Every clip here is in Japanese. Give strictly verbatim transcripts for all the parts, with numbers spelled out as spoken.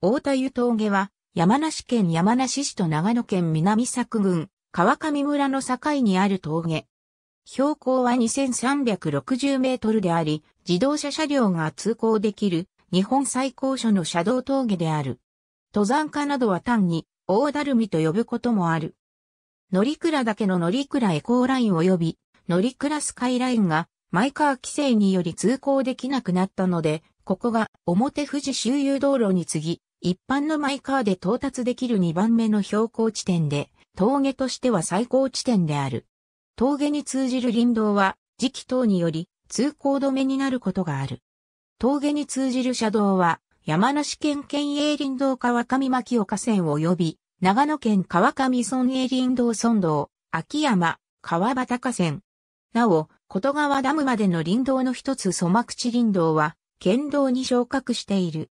太田湯峠は、山梨県山梨市と長野県南佐久郡、川上村の境にある峠。標高はにせんさんびゃくろくじゅうメートルであり、自動車車両が通行できる、日本最高所の車道峠である。登山家などは単に、大だるみと呼ぶこともある。乗鞍岳の乗鞍エコーライン及び、乗鞍スカイラインが、マイカー規制により通行できなくなったので、ここが表富士周遊道路に次ぎ、一般のマイカーで到達できるにばんめの標高地点で、峠としては最高地点である。峠に通じる林道は、時期等により通行止めになることがある。峠に通じる車道は、山梨県県営林道川上牧丘線及び、長野県川上村営林道村道、秋山、川端河川。なお、琴川ダムまでの林道の一つ杣口林道は、県道に昇格している。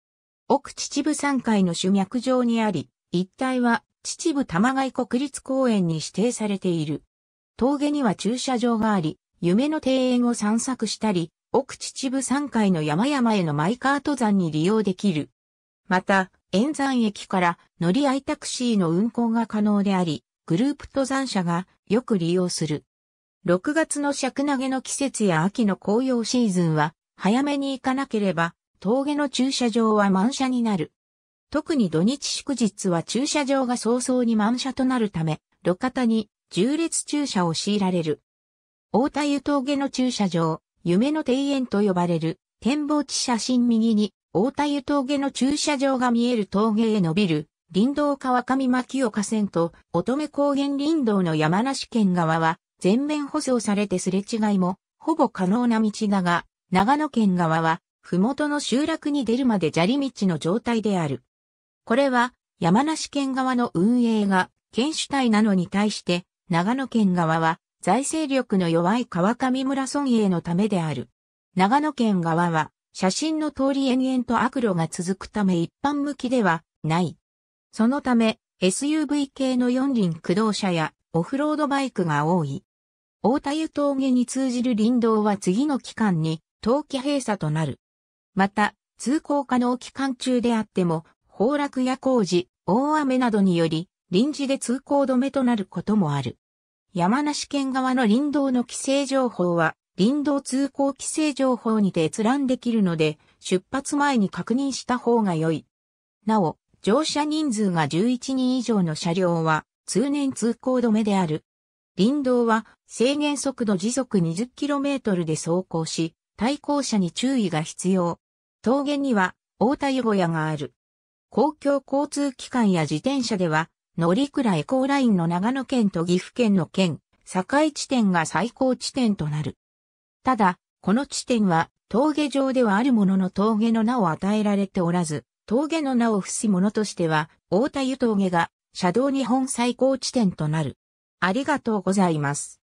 奥秩父山塊の主脈上にあり、一帯は秩父玉貝国立公園に指定されている。峠には駐車場があり、夢の庭園を散策したり、奥秩父山塊の山々へのマイカー登山に利用できる。また、塩山駅から乗り合いタクシーの運行が可能であり、グループ登山者がよく利用する。ろくがつの石投げの季節や秋の紅葉シーズンは、早めに行かなければ、峠の駐車場は満車になる。特に土日祝日は駐車場が早々に満車となるため、路肩に縦列駐車を強いられる。太田湯峠の駐車場、夢の庭園と呼ばれる、展望地写真右に、太田湯峠の駐車場が見える峠へ伸びる、林道川上牧丘線と乙女高原林道の山梨県側は、全面舗装されてすれ違いも、ほぼ可能な道だが、長野県側は、麓の集落に出るまで砂利道の状態である。これは、山梨県側の運営が、県主体なのに対して、長野県側は、財政力の弱い川上村村営のためである。長野県側は、写真の通り延々と悪路が続くため一般向きではない。そのため、エスユーブイ 系の四輪駆動車や、オフロードバイクが多い。太田湯峠に通じる林道は次の期間に、冬季閉鎖となる。また、通行可能期間中であっても、崩落や工事、大雨などにより、臨時で通行止めとなることもある。山梨県側の林道の規制情報は、林道通行規制情報にて閲覧できるので、出発前に確認した方が良い。なお、乗車人数がじゅういちにん以上の車両は、通年通行止めである。林道は、制限速度時速 にじゅっキロメートル で走行し、対向車に注意が必要。峠には、太田湯小屋がある。公共交通機関や自転車では、乗鞍エコーラインの長野県と岐阜県の県、境地点が最高地点となる。ただ、この地点は、峠上ではあるものの峠の名を与えられておらず、峠の名を付すものとしては、太田湯峠が、車道日本最高地点となる。ありがとうございます。